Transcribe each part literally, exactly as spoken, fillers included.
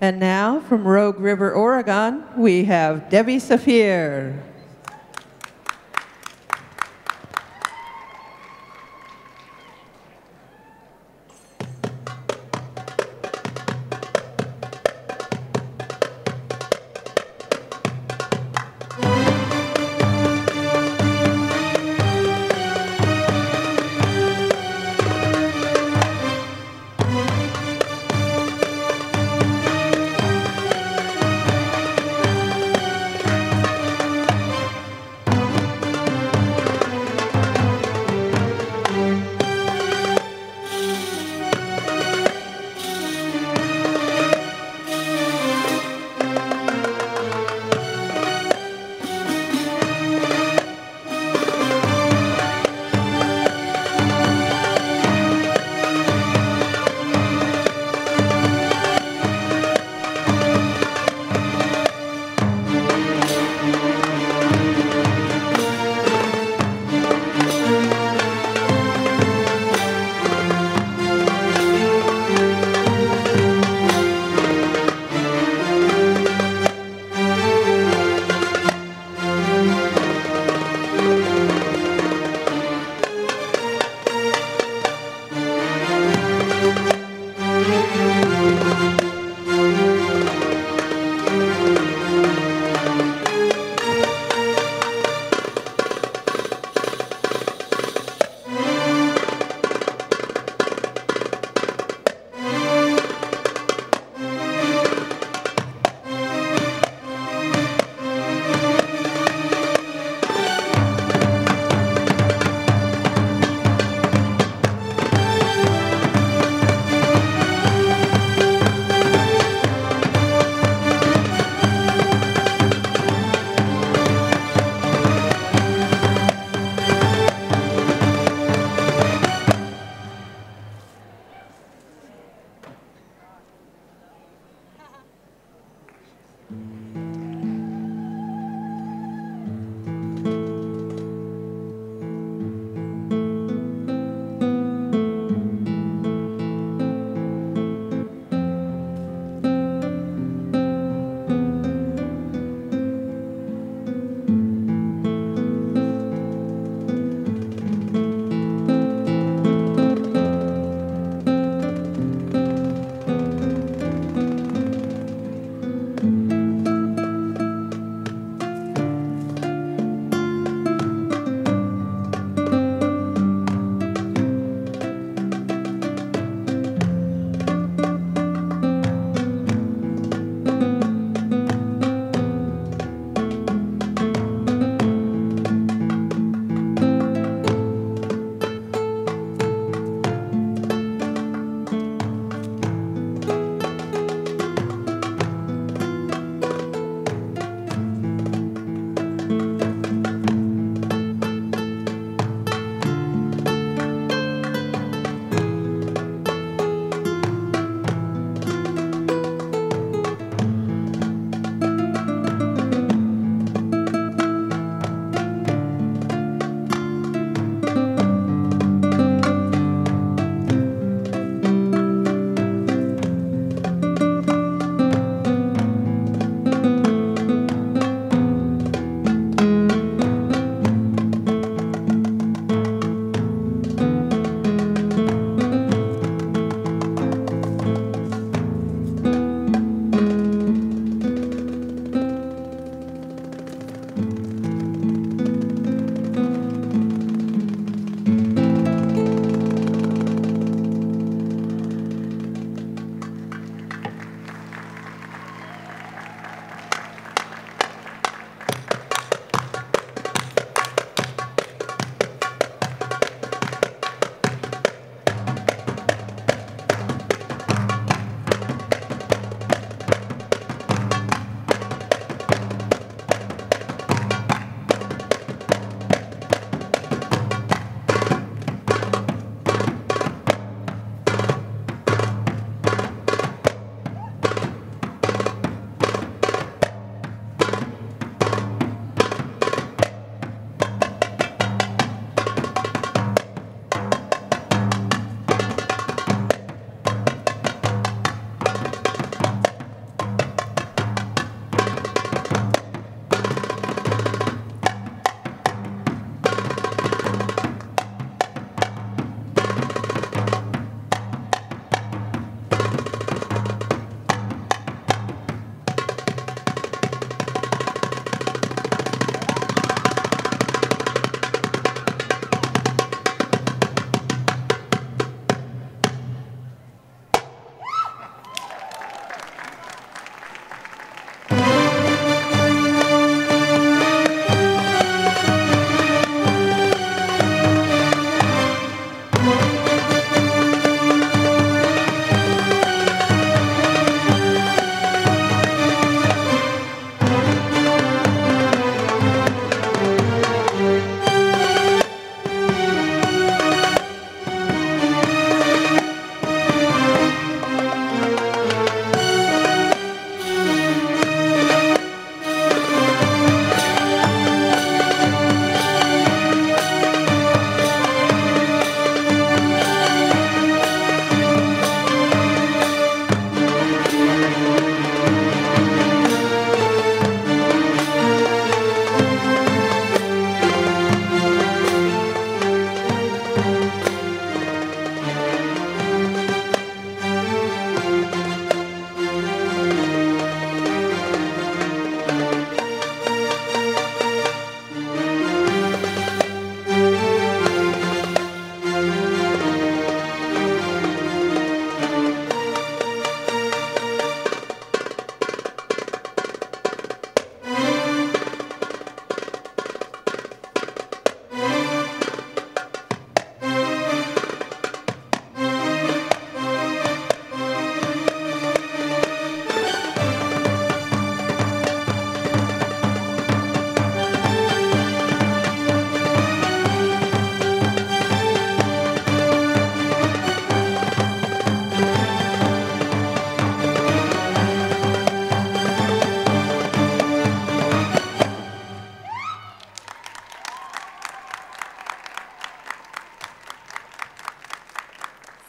And now, from Rogue River, Oregon, we have Devi Safir.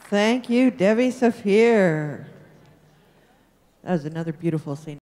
Thank you, Devi Safir. That was another beautiful scene.